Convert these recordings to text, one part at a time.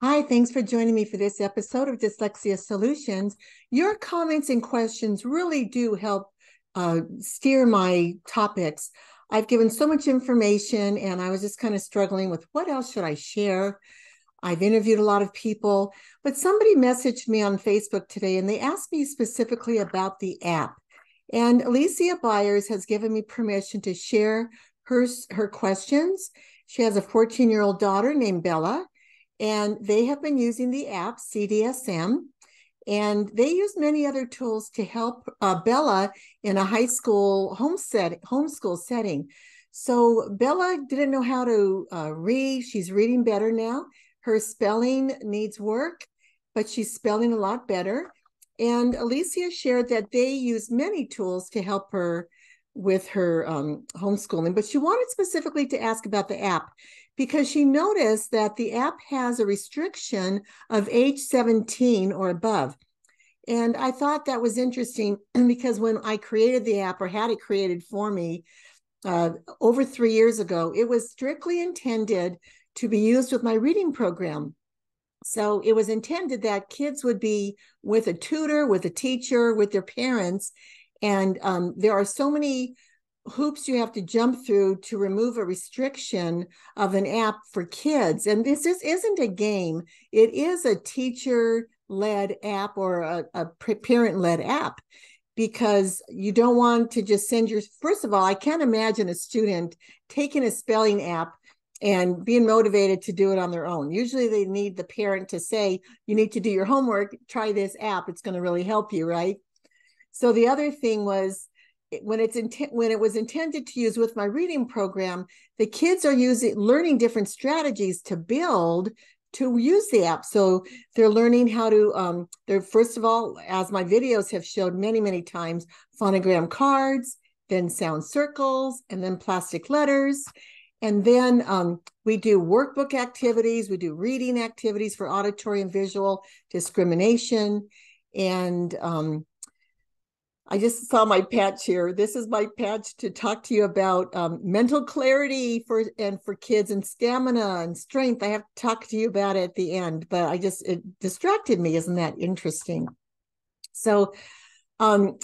Hi, thanks for joining me for this episode of Dyslexia Solutions. Your comments and questions really do help steer my topics. I've given so much information and I was just kind of struggling with what else should I share. I've interviewed a lot of people, but somebody messaged me on Facebook today and they asked me specifically about the app. And Alicia Byers has given me permission to share her questions. She has a 14-year-old daughter named Bella. And they have been using the app CDSM, and they use many other tools to help Bella in a high school homeschool setting. So Bella didn't know how to read. She's reading better now. Her spelling needs work, but she's spelling a lot better. And Alicia shared that they use many tools to help her with her homeschooling, but she wanted specifically to ask about the app, because she noticed that the app has a restriction of age 17 or above. And I thought that was interesting because when I created the app, or had it created for me over 3 years ago, it was strictly intended to be used with my reading program. So it was intended that kids would be with a tutor, with a teacher, with their parents. And there are so many hoops you have to jump through to remove a restriction of an app for kids. And this isn't a game. It is a teacher-led app, or a parent-led app, because you don't want to just send your, first of all, I can't imagine a student taking a spelling app and being motivated to do it on their own. Usually they need the parent to say, you need to do your homework, try this app, it's going to really help you, right? So the other thing was, when it was intended to use with my reading program, the kids are learning different strategies to build to use the app. So they're learning how to, they're, first of all, as my videos have showed many, many times, phonogram cards, then sound circles, and then plastic letters. And then we do workbook activities, we do reading activities for auditory and visual discrimination, and I just saw my patch here. This is my patch to talk to you about mental clarity for kids, and stamina and strength. I have to talk to you about it at the end, but it distracted me. Isn't that interesting? So when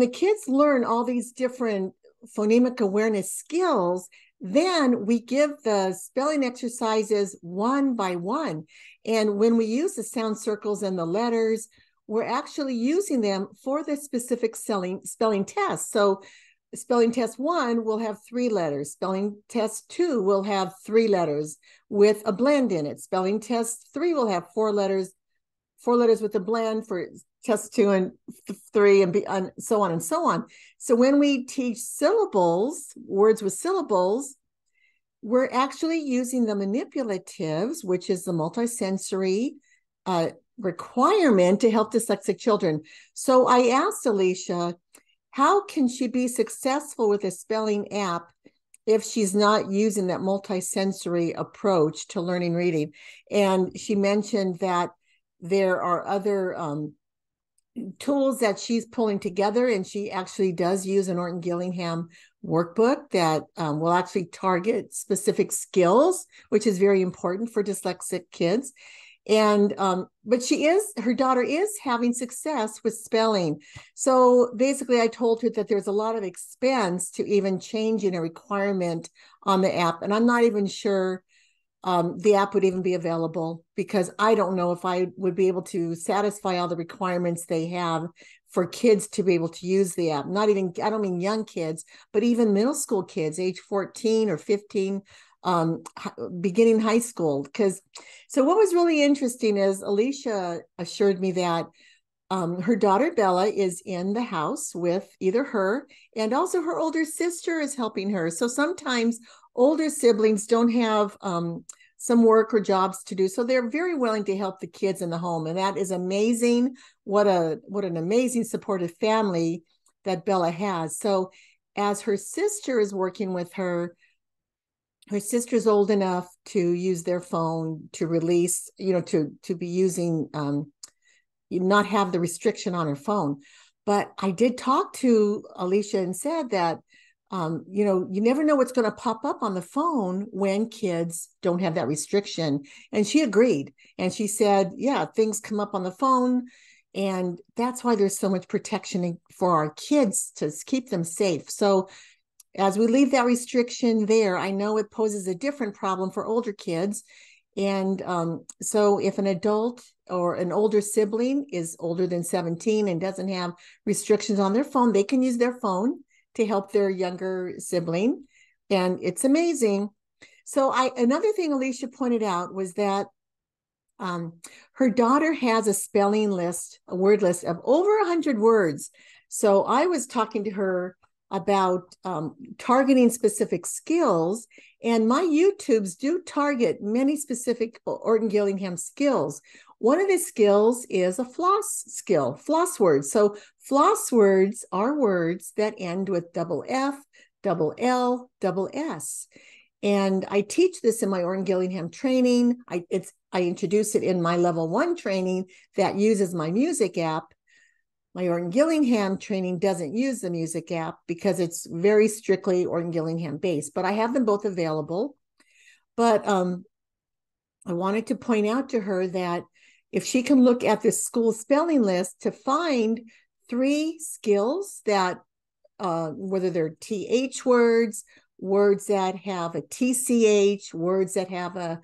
the kids learn all these different phonemic awareness skills, then we give the spelling exercises one by one. And when we use the sound circles and the letters, we're actually using them for the specific spelling test. So spelling test 1 will have 3 letters. Spelling test 2 will have 3 letters with a blend in it. Spelling test 3 will have 4 letters with a blend for test 2 and 3, and so on and so on. So when we teach syllables, words with syllables, we're actually using the manipulatives, which is the multisensory requirement to help dyslexic children. So I asked Alicia, how can she be successful with a spelling app if she's not using that multisensory approach to learning reading? And she mentioned that there are other tools that she's pulling together, and she actually does use an Orton-Gillingham workbook that will actually target specific skills, which is very important for dyslexic kids. And, but her daughter is having success with spelling. So basically I told her that there's a lot of expense to even changing a requirement on the app. And I'm not even sure the app would even be available, because I don't know if I would be able to satisfy all the requirements they have for kids to be able to use the app. I don't mean young kids, but even middle school kids, age 14 or 15, beginning high school. So what was really interesting is Alicia assured me that her daughter Bella is in the house with either her, and also her older sister is helping her. So sometimes older siblings don't have some work or jobs to do, so they're very willing to help the kids in the home, and that is amazing. What an amazing supportive family that Bella has. So as her sister is working with her, her sister's old enough to use their phone to release, to be using, not have the restriction on her phone. But I did talk to Alicia and said that you know, you never know what's going to pop up on the phone when kids don't have that restriction. And she agreed. And she said, yeah, things come up on the phone. And that's why there's so much protection for our kids to keep them safe. So as we leave that restriction there, I know it poses a different problem for older kids. And so if an adult or an older sibling is older than 17 and doesn't have restrictions on their phone, they can use their phone to help their younger sibling. And it's amazing. So another thing Alicia pointed out was that her daughter has a spelling list, a word list of over 100 words. So I was talking to her about targeting specific skills, and my YouTubes do target many specific Orton-Gillingham skills. One of the skills is a floss skill, floss words. So floss words are words that end with double F, double L, double S. And I teach this in my Orton-Gillingham training. I introduce it in my level 1 training that uses my music app. My Orton-Gillingham training doesn't use the music app because it's very strictly Orton-Gillingham based, but I have them both available. But I wanted to point out to her that if she can look at the school spelling list to find 3 skills that, whether they're TH words, words that have a TCH, words that have a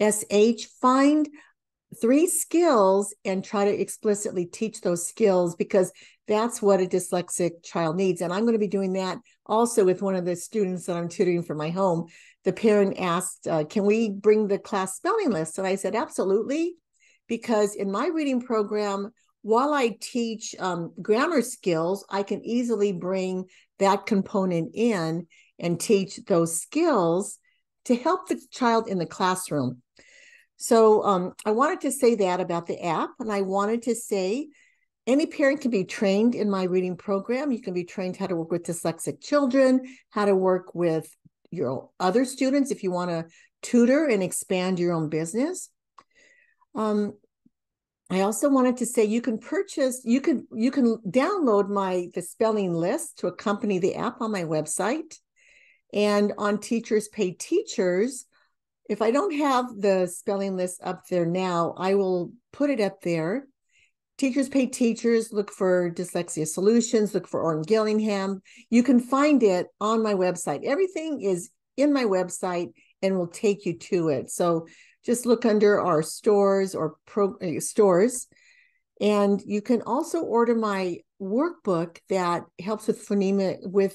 SH, find 3 skills and try to explicitly teach those skills, because that's what a dyslexic child needs. And I'm going to be doing that also with one of the students that I'm tutoring for my home. The parent asked, can we bring the class spelling list? And I said, absolutely, because in my reading program, while I teach grammar skills, I can easily bring that component in and teach those skills to help the child in the classroom. So I wanted to say that about the app, and I wanted to say any parent can be trained in my reading program. You can be trained how to work with dyslexic children, how to work with your other students if you want to tutor and expand your own business. I also wanted to say you can purchase, you can download the spelling list to accompany the app on my website, and on Teachers Pay Teachers. If I don't have the spelling list up there now, I will put it up there. Teachers Pay Teachers, look for Dyslexia Solutions, look for Orton-Gillingham. You can find it on my website. Everything is in my website and will take you to it. So just look under our stores or stores. And you can also order my workbook that helps with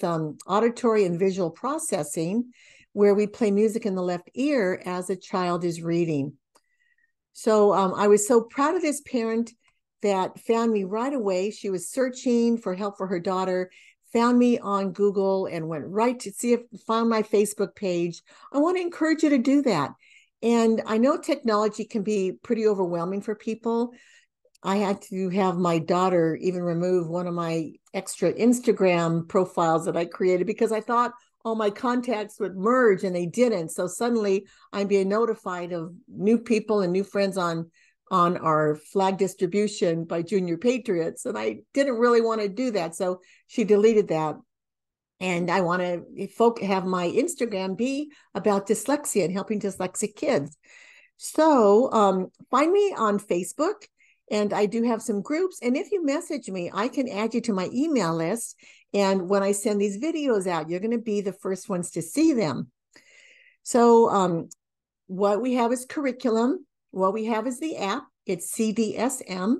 auditory and visual processing, where we play music in the left ear as a child is reading. So I was so proud of this parent that found me right away. She was searching for help for her daughter, found me on Google, and went right to found my Facebook page. I want to encourage you to do that. And I know technology can be pretty overwhelming for people. I had to have my daughter even remove one of my extra Instagram profiles that I created because I thought all my contacts would merge, and they didn't. So suddenly I'm being notified of new people and new friends on our flag distribution by Junior Patriots. And I didn't really want to do that. So she deleted that. And I want to have my Instagram be about dyslexia and helping dyslexic kids. So find me on Facebook. And I do have some groups. And if you message me, I can add you to my email list. And when I send these videos out, you're going to be the first ones to see them. So what we have is curriculum. What we have is the app. It's CDSM.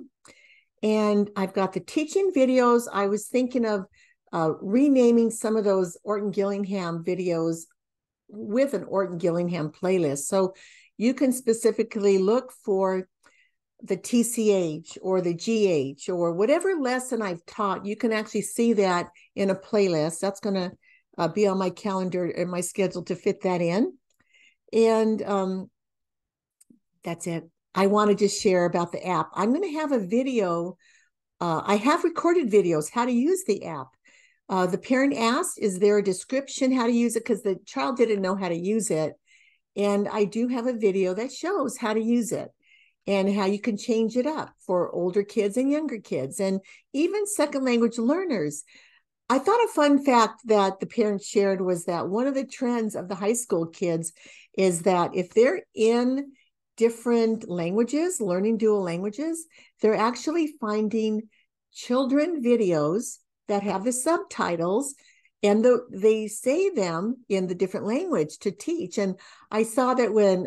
And I've got the teaching videos. I was thinking of renaming some of those Orton-Gillingham videos with an Orton-Gillingham playlist. So you can specifically look for the TCH or the GH or whatever lesson I've taught. You can actually see that in a playlist. That's going to be on my calendar and my schedule to fit that in. And that's it. I want to just share about the app. I'm going to have a video. I have recorded videos, how to use the app. The parent asked, is there a description how to use it? Because the child didn't know how to use it. And I do have a video that shows how to use it and how you can change it up for older kids and younger kids, and even second language learners. I thought a fun fact that the parents shared was that one of the trends of the high school kids is that if they're in different languages, learning dual languages, they're actually finding children videos that have the subtitles, and they say them in the different language to teach. And I saw that when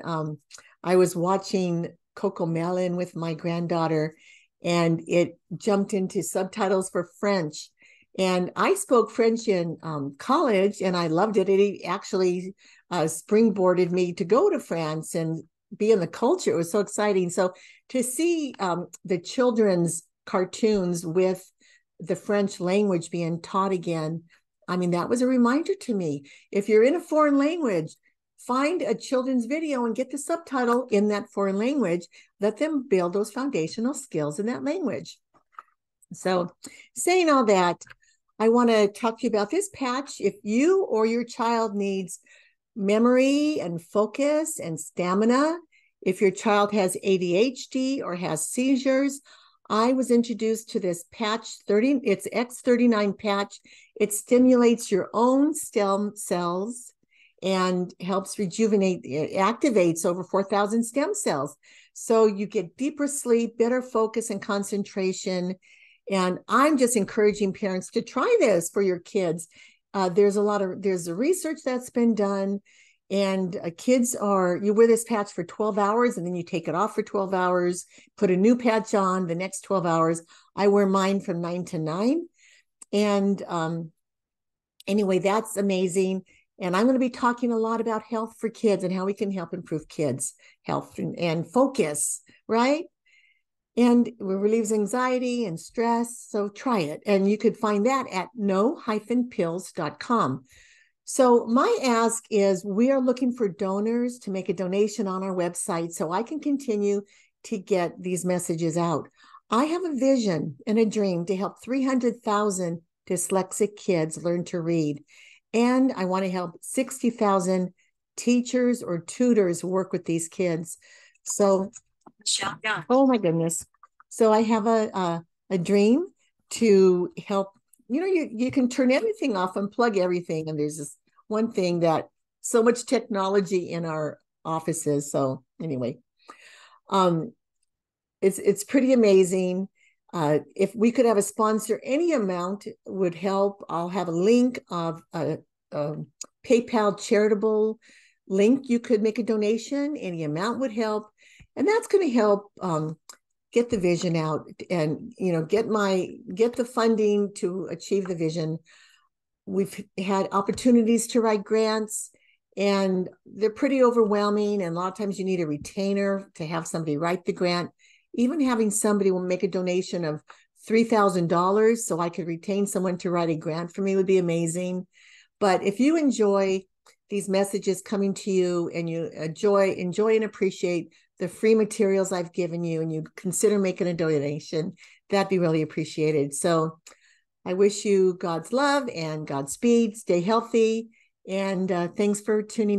I was watching Coco Melon with my granddaughter, and it jumped into subtitles for French. And I spoke French in college, and I loved it. It actually springboarded me to go to France and be in the culture. It was so exciting. So to see the children's cartoons with the French language being taught again, I mean, that was a reminder to me. If you're in a foreign language, find a children's video and get the subtitle in that foreign language. Let them build those foundational skills in that language. So saying all that, I want to talk to you about this patch. If you or your child needs memory and focus and stamina, if your child has ADHD or has seizures, I was introduced to this patch, it's X39 patch. It stimulates your own stem cells and helps rejuvenate, it activates over 4,000 stem cells. So you get deeper sleep, better focus and concentration. And I'm just encouraging parents to try this for your kids. There's research that's been done, and you wear this patch for 12 hours and then you take it off for 12 hours, put a new patch on the next 12 hours. I wear mine from 9 to 9. And anyway, that's amazing. And I'm going to be talking a lot about health for kids and how we can help improve kids' health and focus, right? And it relieves anxiety and stress, so try it. And you could find that at no-pills.com. So my ask is, we are looking for donors to make a donation on our website so I can continue to get these messages out. I have a vision and a dream to help 300,000 dyslexic kids learn to read. And I want to help 60,000 teachers or tutors work with these kids. So, oh my goodness. So I have a dream to help, you can turn everything off and plug everything. And there's this one thing that so much technology in our offices. So anyway, it's pretty amazing. If we could have a sponsor, any amount would help. I'll have a link of a PayPal charitable link. You could make a donation. Any amount would help. And that's going to help get the vision out and, get the funding to achieve the vision. We've had opportunities to write grants, and they're pretty overwhelming. And a lot of times you need a retainer to have somebody write the grant. Even having somebody will make a donation of $3,000 so I could retain someone to write a grant for me would be amazing. But if you enjoy these messages coming to you, and you enjoy and appreciate the free materials I've given you, and you consider making a donation, that'd be really appreciated. So I wish you God's love and Godspeed. Stay healthy. And thanks for tuning in.